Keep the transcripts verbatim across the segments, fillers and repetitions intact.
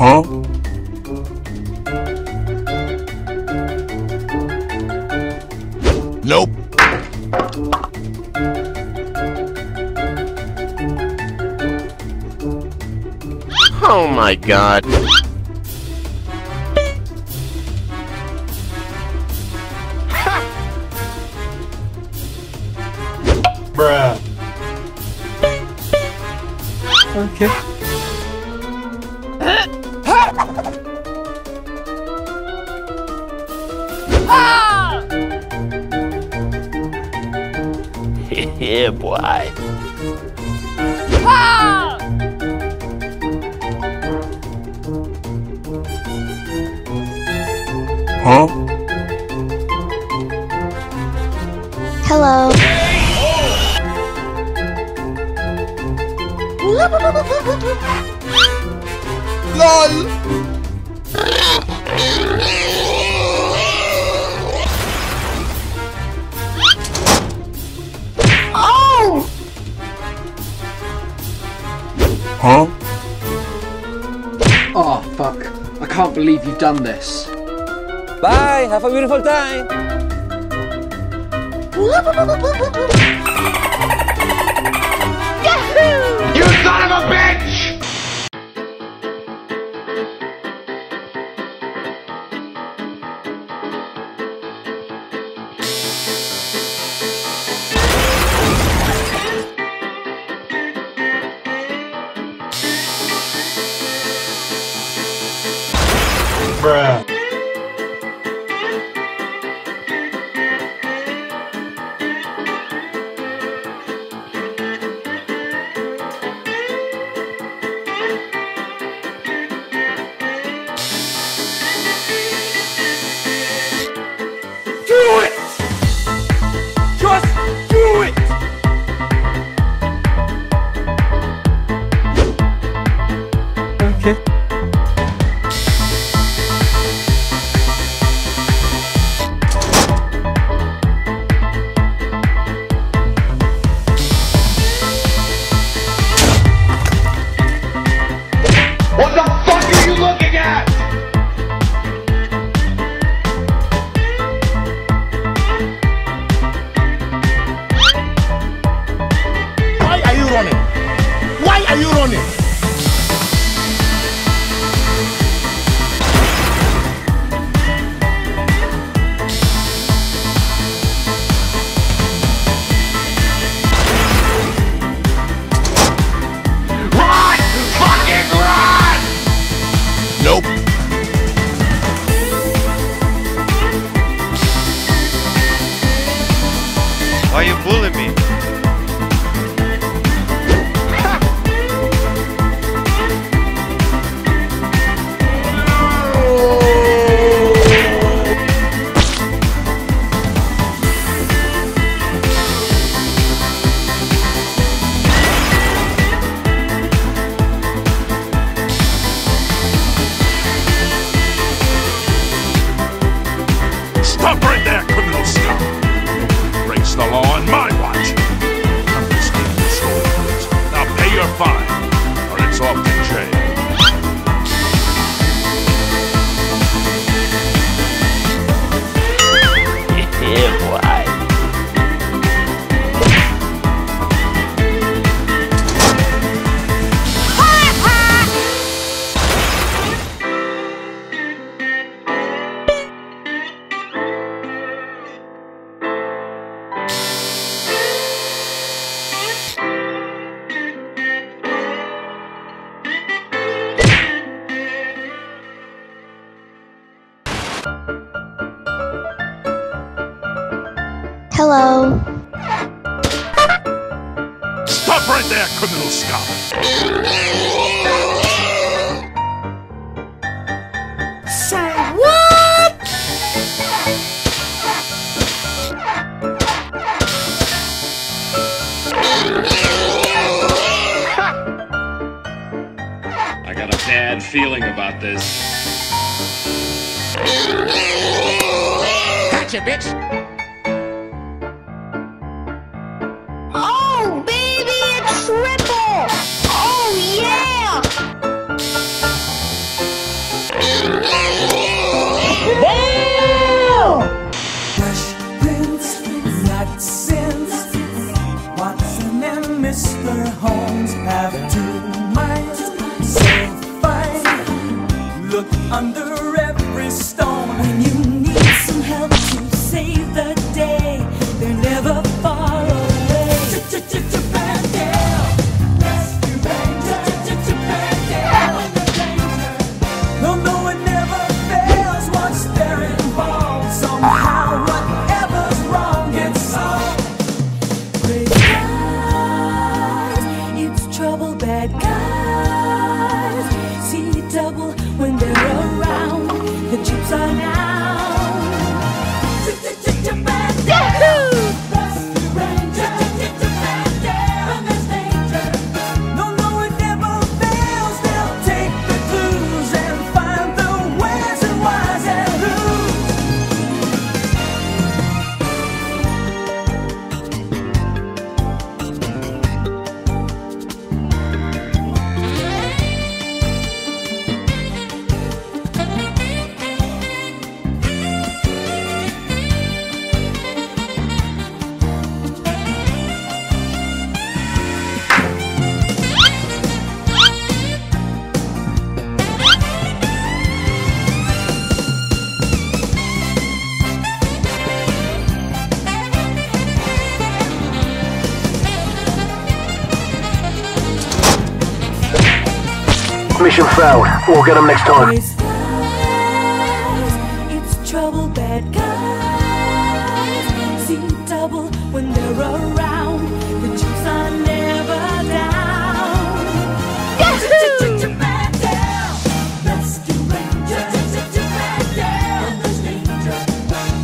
Huh? Nope. Oh my god. Bruh. Okay. Yeah, boy. Huh? Hello. LOL. Oh. Huh? Oh, fuck. I can't believe you've done this. Bye, have a beautiful time! Yahoo! You son of a bitch! Bruh. Why you bullying me? Stop right there, criminal scum! The law on my watch. I'm just getting the stolen goods. Now pay your fine, or it's off to jail. Hello. Stop right there, criminal scum! So what? I got a bad feeling about this. Gotcha, bitch! Triple! Oh yeah! Mission failed. We'll get them next time. It's guys, it's trouble, bad guys. See double when they're around. The chips are never down. Yahoo! Rescue Ranger.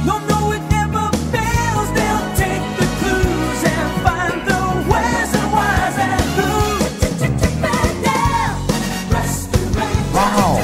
No, no, it never fails. They'll take the clues and find the ways and whys and who's. Rescue Ranger. Wow.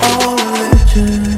All the